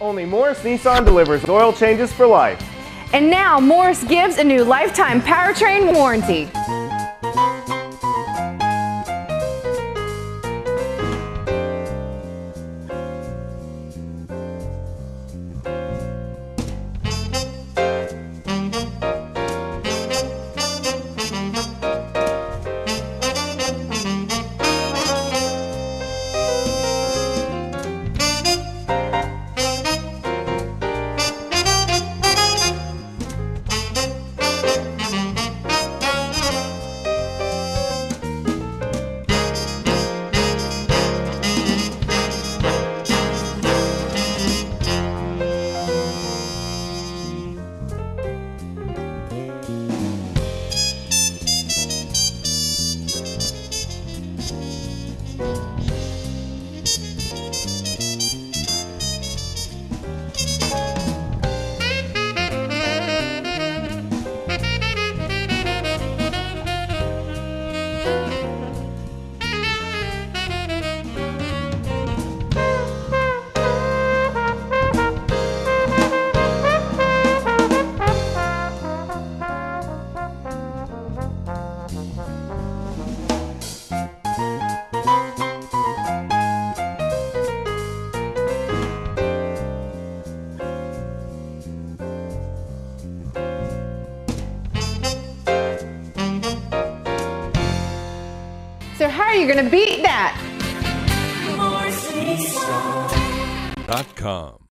Only Morris Nissan delivers oil changes for life. And now Morris gives a new lifetime powertrain warranty. So how are you going to beat that?